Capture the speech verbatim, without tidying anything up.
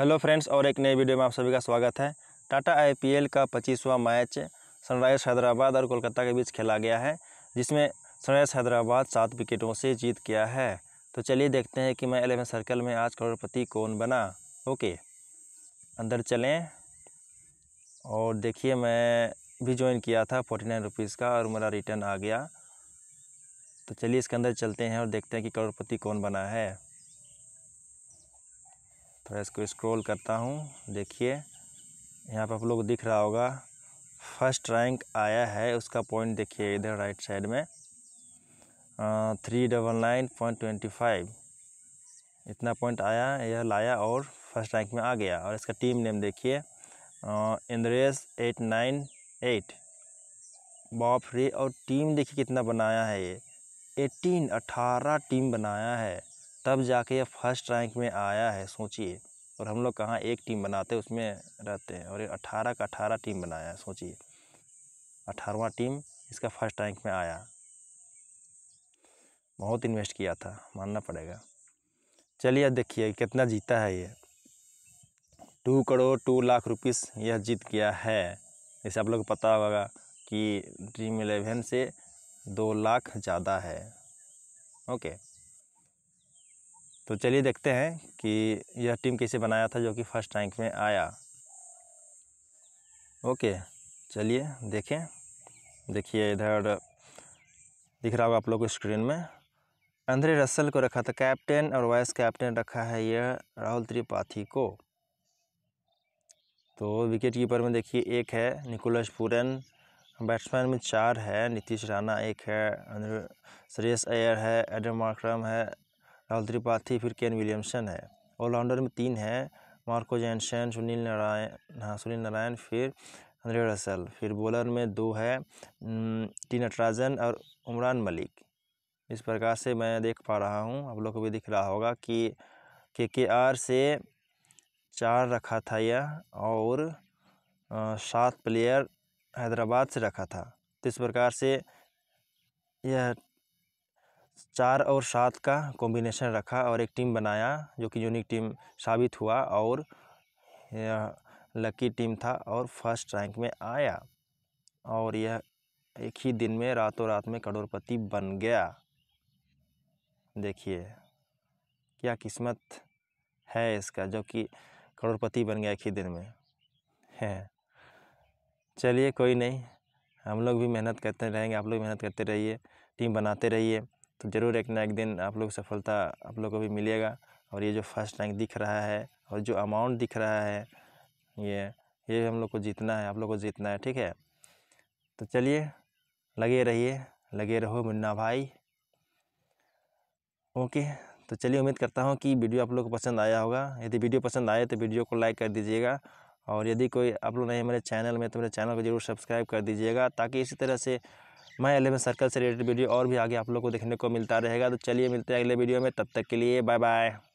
Hello friends, और एक नए वीडियो में आप सभी का स्वागत है। टाटा आईपीएल का पच्चीसवां मैच सनराइजर्स हैदराबाद और कोलकाता के बीच खेला गया है, जिसमें सनराइजर्स हैदराबाद सात विकेटों से जीत गया है। तो चलिए देखते हैं कि मैं एलेवन सर्कल में आज करोड़पति कौन बना। ओके, अंदर चलें और देखिए, मैं भी ज्वाइन किया था फोर्टी नाइन रुपीज़ का और मेरा रिटर्न आ गया। तो चलिए इसके अंदर चलते हैं और देखते हैं कि करोड़पति कौन बना है। थोड़ा इसको स्क्रॉल करता हूँ, देखिए यहाँ पर आप लोग दिख रहा होगा फर्स्ट रैंक आया है, उसका पॉइंट देखिए इधर राइट साइड में three double nine point twenty five इतना पॉइंट आया, यह लाया और फर्स्ट रैंक में आ गया। और इसका टीम नेम देखिए इंद्रेस एट नाइन एट बॉब फ्री। और टीम देखिए कितना बनाया है, ये एटीन अट्ठारह टीम बनाया है, तब जाके ये फर्स्ट रैंक में आया है। सोचिए, और हम लोग कहाँ एक टीम बनाते हैं उसमें रहते हैं, और ये अट्ठारह का अट्ठारह टीम बनाया है। सोचिए, अठारहवां टीम इसका फर्स्ट रैंक में आया। बहुत इन्वेस्ट किया था, मानना पड़ेगा। चलिए अब देखिए कितना जीता है, ये two crore two lakh rupees यह जीत गया है। जैसे आप लोग को पता होगा कि ड्रीम इलेवन से दो लाख ज़्यादा है। ओके, तो चलिए देखते हैं कि यह टीम कैसे बनाया था जो कि फर्स्ट रैंक में आया। ओके, चलिए देखें। देखिए इधर दिख रहा होगा आप लोग को स्क्रीन में, आंद्रे रसल को रखा था कैप्टन और वाइस कैप्टन रखा है यह राहुल त्रिपाठी को। तो विकेट कीपर में देखिए एक है निकोलस पूरन, बैट्समैन में चार है नीतीश राणा, एक है श्रेयस अय्यर है, एडम मार्क्रम है, राहुल त्रिपाठी, फिर केन विलियमसन है। ऑलराउंडर में तीन है मार्को जैनसन, सुनील नारायण हाँ सुनील नारायण फिर आंद्रे रसल। फिर बॉलर में दो है टी नटराजन और उमरान मलिक। इस प्रकार से मैं देख पा रहा हूँ, आप लोग को भी दिख रहा होगा कि केकेआर से चार रखा था यह, और सात प्लेयर हैदराबाद से रखा था। तो इस प्रकार से यह चार और सात का कॉम्बिनेशन रखा और एक टीम बनाया जो कि यूनिक टीम साबित हुआ, और यह लकी टीम था और फर्स्ट रैंक में आया। और यह एक ही दिन में रातों रात में करोड़पति बन गया। देखिए क्या किस्मत है इसका, जो कि करोड़पति बन गया एक ही दिन में है। चलिए कोई नहीं, हम लोग भी मेहनत करते रहेंगे, आप लोग मेहनत करते रहिए, टीम बनाते रहिए, तो ज़रूर एक ना एक दिन आप लोग सफलता आप लोग को भी मिलेगा। और ये जो फर्स्ट रैंक दिख रहा है और जो अमाउंट दिख रहा है, ये ये हम लोग को जीतना है, आप लोग को जीतना है, ठीक है। तो चलिए लगे रहिए, लगे रहो मुन्ना भाई। ओके, तो चलिए उम्मीद करता हूँ कि वीडियो आप लोग को पसंद आया होगा। यदि वीडियो पसंद आए तो वीडियो को लाइक कर दीजिएगा, और यदि कोई आप लोग नहीं मेरे चैनल में तो मेरे चैनल को जरूर सब्सक्राइब कर दीजिएगा, ताकि इसी तरह से मैं इलेवन सर्कल से रिलेटेड वीडियो और भी आगे आप लोग को देखने को मिलता रहेगा। तो चलिए मिलते हैं अगले वीडियो में, तब तक के लिए बाय बाय।